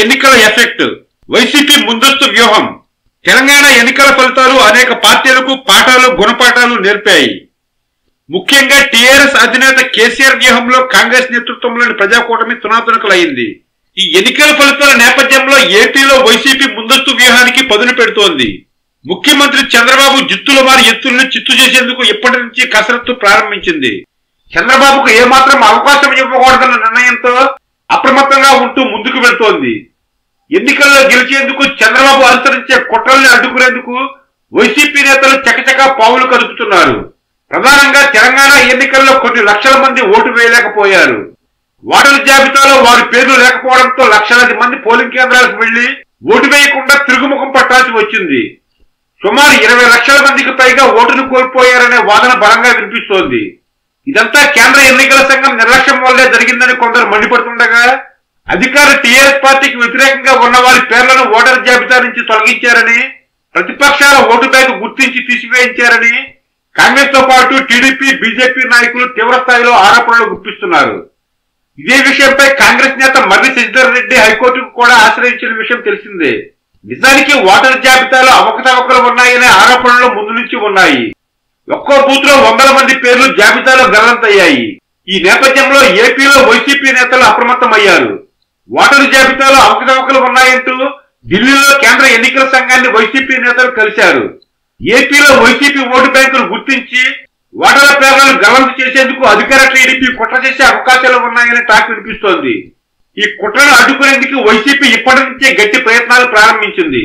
ఎన్నికల effect, YCP ముందస్తు వ్యూహం. తెలంగాణ ఎన్నికల ఫలితాలు అనేక పార్టీలకు పాఠాలు గుణపాఠాలు నేర్పాయి. ముఖ్యంగా టీఆర్ఎస్ అధినేత కేసీఆర్ వ్యూహంలో కాంగ్రెస్ నేతృత్వంలోని ప్రజాకూటమి తునాతునకలైంది. ఈ ఎన్నికల ఫలితాల నేపథ్యంలో ఏపీలో వైసీపీ ముందస్తు వ్యూహానికి పదును పెడుతోంది. ముఖ్యమంత్రి చంద్రబాబు జిత్తుల వారి ఎత్తులను చిత్తు చేసేందుకు ఇప్పటి నుంచి కసరత్తు ప్రారంభించింది. చంద్రబాబుకు ఏమాత్రం అవకాశం ఇవ్వకూడదన్న నిర్ణయంతో అప్రమత్తంగా ఉంటూ ముందుకు వెళ్తోంది. ఎన్నికల్లో గెలిచేందుకు చంద్రబాబు అనుసరించే కుట్రల్ని అడ్డుకునేందుకు వైసీపీ నేతలు చకచకా పావులు కదుపుతున్నారు. ప్రధానంగా తెలంగాణ ఎన్నికల్లో కొన్ని లక్షల మంది ఓటు వేయలేకపోయారు. ఓటర్ల జాబితాలో వారి పేర్లు లేకపోవడంతో లక్షలాది మంది పోలింగ్ కేంద్రాలకు వెళ్లి ఓటు వేయకుండా తిరుగుముఖం పట్టాల్సి వచ్చింది. సుమారు 20 లక్షల మందికి పైగా ఓటును కోల్పోయారనే వాదన బలంగా వినిపిస్తోంది. ఇదంతా కేంద్ర ఎన్నికల సంఘం నిర్లక్ష్యం వల్లే జరిగిందని కొందరు మండిపడుతుండగా, అధికార టీఆర్ఎస్ పార్టీకి వ్యతిరేకంగా ఉన్న వారి పేర్లను ఓటర్ల జాబితా నుంచి తొలగించారని, ప్రతిపక్షాల ఓటు బ్యాంకు గుర్తించి తీసివేయించారని కాంగ్రెస్ తో పాటు టీడీపీ, బీజేపీ నాయకులు తీవ్ర స్థాయిలో ఆరోపణలు గుప్పిస్తున్నారు. ఇదే విషయంపై కాంగ్రెస్ నేత మర్రి శశిధర్ రెడ్డి హైకోర్టుకు కూడా ఆశ్రయించిన విషయం తెలిసిందే. నిజానికి ఓటర్ల జాబితాలో అవకతవకలు ఉన్నాయనే ఆరోపణలు ముందు నుంచి ఉన్నాయి. ఒక్కో బూత్ లో 100 మంది పేర్లు జాబితాలో గల్లంతయ్యాయి. ఈ నేపథ్యంలో ఏపీలో వైసీపీ నేతలు అప్రమత్తమయ్యారు. ఓటర్ల జాబితాలో అవకతవకలు ఉన్నాయంటూ ఢిల్లీలో కేంద్ర ఎన్నికల సంఘాన్ని వైసీపీ నేతలు కలిశారు. ఏపీలో వైసీపీ ఓటు బ్యాంకును గుర్తించి ఓటర్ల పేర్లను గల్లంతు చేసేందుకు అధికార టీడీపీ కుట్ర చేసే అవకాశాలు ఉన్నాయని టాక్ వినిపిస్తోంది. ఈ కుట్రను అడ్డుకునేందుకు వైసీపీ ఇప్పటి నుంచే గట్టి ప్రయత్నాలు ప్రారంభించింది.